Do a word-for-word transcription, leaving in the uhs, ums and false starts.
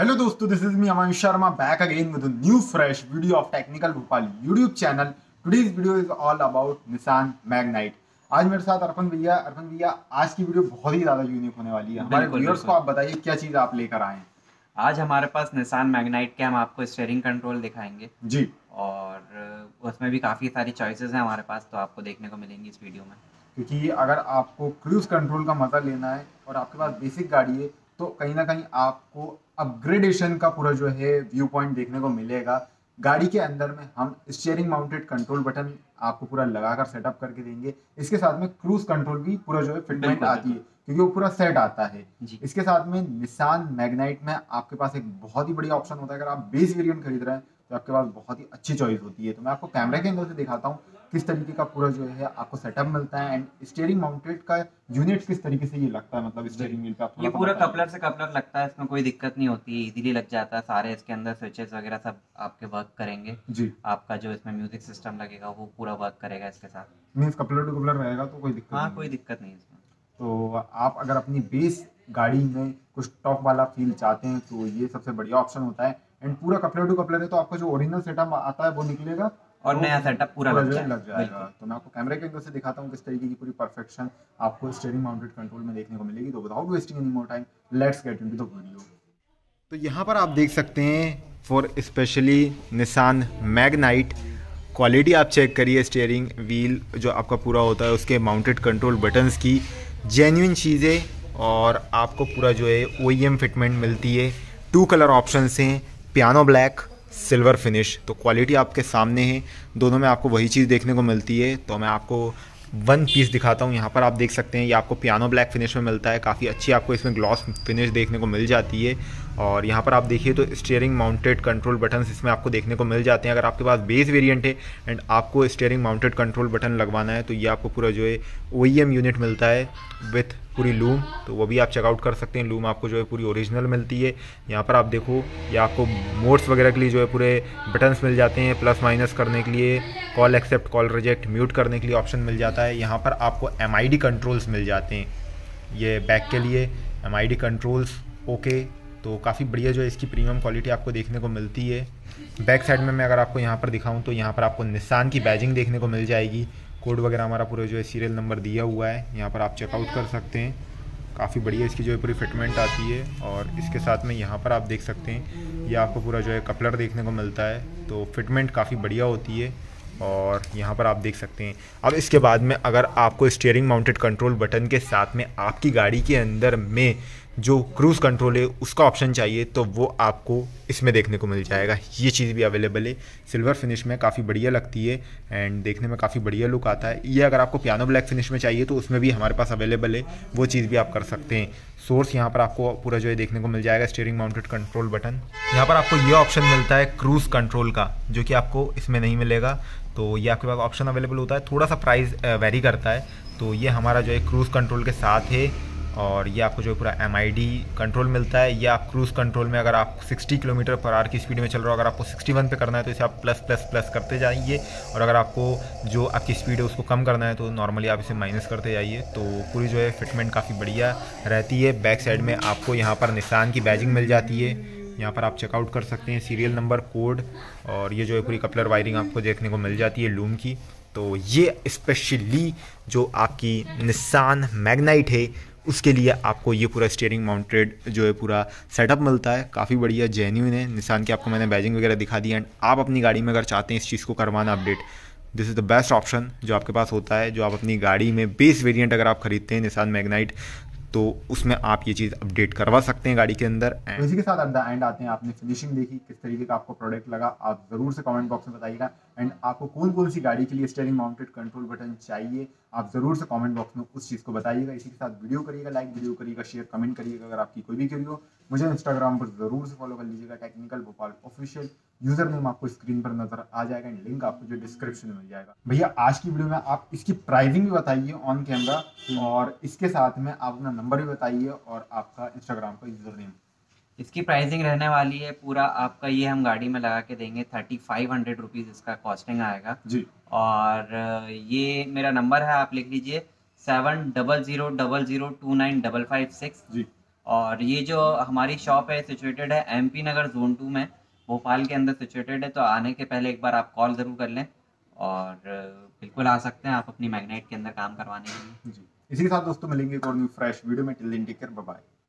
Hello दोस्तों, this is me Amansh Sharma back again with a new fresh video of technical Bhopal YouTube channel. Today's video is all about Nissan Magnite. आज मेरे साथ अर्पण भैया अर्पण भैया आज की वीडियो बहुत ही ज्यादा यूनिक होने वाली है। हमारे व्यूअर्स को आप बताइए क्या चीज आप लेकर आए हैं। आज हमारे पास निसान मैग्नाइट के हम आपको स्टीयरिंग कंट्रोल दिखाएंगे जी, और उसमें भी काफी सारी चॉइसेस हैं हमारे पास, तो आपको देखने को मिलेंगी इस वीडियो में। क्योंकि अगर आपको क्रूज कंट्रोल का मजा लेना है और आपके पास बेसिक गाड़ी है, तो कहीं ना कहीं आपको अपग्रेडेशन का पूरा जो है व्यू पॉइंट देखने को मिलेगा। गाड़ी के अंदर में हम स्टीयरिंग माउंटेड कंट्रोल बटन आपको पूरा लगाकर सेटअप करके देंगे। इसके साथ में क्रूज कंट्रोल भी पूरा जो है फिटमेंट आती है, क्योंकि वो पूरा सेट आता है। इसके साथ में निसान मैग्नाइट में आपके पास एक बहुत ही बढ़िया ऑप्शन होता है। अगर आप बेस वेरिएंट खरीद रहे हैं तो आपके पास बहुत ही अच्छी चॉइस होती है। तो मैं आपको कैमरा के एंगल से दिखाता हूँ किस तरीके का पूरा जो है आपको सेटअप मिलता है, एंड स्टीयरिंग माउंटेड का यूनिट किस तरीके से ये लगता है। मतलब स्टीयरिंग व्हील पे ये पूरा कपलर से कपलर लगता है, इसमें कोई दिक्कत नहीं होती, इजीली लग जाता है। सारे इसके अंदर स्विचेस वगैरह सब आपके वर्क करेंगे जी। आपका जो इसमें म्यूजिक सिस्टम लगेगा वो पूरा वर्क करेगा इसके साथ, मींस कपलर टू कपलर रहेगा, तो कोई दिक्कत हाँ कोई दिक्कत नहीं इसमें। तो आप अगर अपनी बेस गाड़ी में कुछ टॉप वाला फील चाहते हैं तो ये सबसे बढ़िया ऑप्शन होता है। एंड पूरा कपलर टू कपलर है, तो आपका जो ओरिजिनल सेटअप आता है वो निकलेगा और नया सेटअप पूरा लग जाएगा। तो मैं आपको कैमरे के अंदर से दिखाता हूँ किस तरीके की पूरी परफेक्शन आपको स्टीयरिंग माउंटेड कंट्रोल में देखने को मिलेगी। तो without wasting any more time let's get into the video. तो यहाँ पर आप देख सकते हैं for specially Nissan Magnite quality आप चेक करिए। स्टीयरिंग व्हील जो आपका पूरा होता है, उसके माउंटेड कंट्रोल बटन्स की जेन्युइन चीज़ें, और आपको पूरा जो है ओईएम फिटमेंट मिलती है। टू कलर ऑप्शंस हैं, पियानो ब्लैक, सिल्वर फिनिश। तो क्वालिटी आपके सामने है, दोनों में आपको वही चीज़ देखने को मिलती है। तो मैं आपको वन पीस दिखाता हूँ। यहाँ पर आप देख सकते हैं ये आपको पियानो ब्लैक फिनिश में मिलता है। काफ़ी अच्छी आपको इसमें ग्लॉस फिनिश देखने को मिल जाती है। और यहाँ पर आप देखिए तो स्टीयरिंग माउंटेड कंट्रोल बटन्स इसमें आपको देखने को मिल जाते हैं। अगर आपके पास बेस वेरिएंट है एंड आपको स्टीयरिंग माउंटेड कंट्रोल बटन लगवाना है, तो ये आपको पूरा जो है ओईएम यूनिट मिलता है विथ पूरी लूम। तो वो भी आप चेकआउट कर सकते हैं। लूम आपको जो है पूरी ओरिजिनल मिलती है। यहाँ पर आप देखो ये आपको मोड्स वगैरह के लिए जो है पूरे बटन्स मिल जाते हैं, प्लस माइनस करने के लिए, call accept, call reject, mute करने के लिए ऑप्शन मिल जाता है। यहाँ पर आपको एम आई डी कंट्रोल्स मिल जाते हैं, ये बैक के लिए M I D controls okay. तो काफ़ी बढ़िया जो है इसकी प्रीमियम क्वालिटी आपको देखने को मिलती है। बैक साइड में मैं अगर आपको यहाँ पर दिखाऊँ तो यहाँ पर आपको निसान की बैजिंग देखने को मिल जाएगी। कोड वगैरह हमारा पूरा जो है सीरियल नंबर दिया हुआ है, यहाँ पर आप चेकआउट कर सकते हैं। काफ़ी बढ़िया इसकी जो है पूरी फिटमेंट आती है। और इसके साथ में यहाँ पर आप देख सकते हैं ये आपको पूरा जो है कपलर देखने को मिलता है। तो फिटमेंट काफ़ी बढ़िया होती है। और यहाँ पर आप देख सकते हैं अब इसके बाद में अगर आपको स्टीयरिंग माउंटेड कंट्रोल बटन के साथ में आपकी गाड़ी के अंदर में जो क्रूज़ कंट्रोल है उसका ऑप्शन चाहिए, तो वो आपको इसमें देखने को मिल जाएगा। ये चीज़ भी अवेलेबल है, सिल्वर फिनिश में काफ़ी बढ़िया लगती है एंड देखने में काफ़ी बढ़िया लुक आता है। ये अगर आपको पियानो ब्लैक फिनिश में चाहिए तो उसमें भी हमारे पास अवेलेबल है, वो चीज़ भी आप कर सकते हैं। सोर्स यहाँ पर आपको पूरा जो है देखने को मिल जाएगा स्टीयरिंग माउंटेड कंट्रोल बटन। यहाँ पर आपको ये ऑप्शन मिलता है क्रूज़ कंट्रोल का, जो कि आपको इसमें नहीं मिलेगा। तो ये आपके पास ऑप्शन अवेलेबल होता है, थोड़ा सा प्राइस वेरी करता है। तो ये हमारा जो है क्रूज़ कंट्रोल के साथ है। और ये आपको जो है पूरा एम आई डी कंट्रोल मिलता है। ये आप क्रूज़ कंट्रोल में अगर आप साठ किलोमीटर पर आवर की स्पीड में चल रहे हो, अगर आपको इकसठ पे करना है तो इसे आप प्लस प्लस प्लस करते जाइए, और अगर आपको जो आपकी स्पीड है उसको कम करना है तो नॉर्मली आप इसे माइनस करते जाइए। तो पूरी जो है फिटमेंट काफ़ी बढ़िया रहती है। बैक साइड में आपको यहाँ पर निसान की बैजिंग मिल जाती है, यहाँ पर आप चेकआउट कर सकते हैं, सीरियल नंबर, कोड। और ये जो है पूरी कपलर वायरिंग आपको देखने को मिल जाती है लूम की। तो ये स्पेशली जो आपकी निसान मैग्नाइट है उसके लिए आपको ये पूरा स्टीयरिंग माउंटेड जो है पूरा सेटअप मिलता है। काफ़ी बढ़िया जेन्युइन है। निसान की आपको मैंने बैजिंग वगैरह दिखा दी। एंड आप अपनी गाड़ी में अगर चाहते हैं इस चीज़ को करवाना update, this is the best option जो आपके पास होता है। जो आप अपनी गाड़ी में बेस वेरिएंट अगर आप खरीदते हैं निसान मैग्नाइट, तो उसमें आप ये चीज़ अपडेट करवा सकते हैं गाड़ी के अंदर। इसी के साथ आप द एंड आते हैं। आपने फिनिशिंग देखी, किस तरीके का आपको प्रोडक्ट लगा, आप ज़रूर से कमेंट बॉक्स में बताइएगा। एंड आपको कौन कौन सी गाड़ी के लिए स्टीयरिंग माउंटेड कंट्रोल बटन चाहिए, आप ज़रूर से कमेंट बॉक्स में उस चीज़ को बताइएगा। इसी के साथ वीडियो करिएगा, लाइक वीडियो करिएगा, शेयर कमेंट करिएगा। अगर आपकी कोई भी क्वेरी हो मुझे इंस्टाग्राम पर ज़रूर से फॉलो कर लीजिएगा, technical Bhopal official. User name आपको स्क्रीन पर नजर आ जाएगा एंड लिंक आपको जो डिस्क्रिप्शन में मिल जाएगा। भैया आज की वीडियो में आप इसकी प्राइसिंग भी बताइए ऑन कैमरा, और इसके साथ में आप अपना नंबर भी बताइए और आपका इंस्टाग्राम का यूजर नेम। इसकी प्राइसिंग रहने वाली है पूरा आपका, ये हम गाड़ी में लगा के देंगे। थर्टी फाइव हंड्रेड रुपीज़ इसका कॉस्टिंग आएगा जी। और ये मेरा नंबर है, आप लिख लीजिए seven double zero double zero two nine double five six जी। और ये जो हमारी शॉप है सिचुएटेड है एमपी नगर जोन टू में, भोपाल के अंदर सिचुएटेड है। तो आने के पहले एक बार आप कॉल ज़रूर कर लें और बिल्कुल आ सकते हैं आप अपनी मैग्नाइट के अंदर काम करवाने के लिए। जी, इसी के साथ दोस्तों मिलेंगे एक और न्यू फ्रेश वीडियो में। Till then take care, bye bye.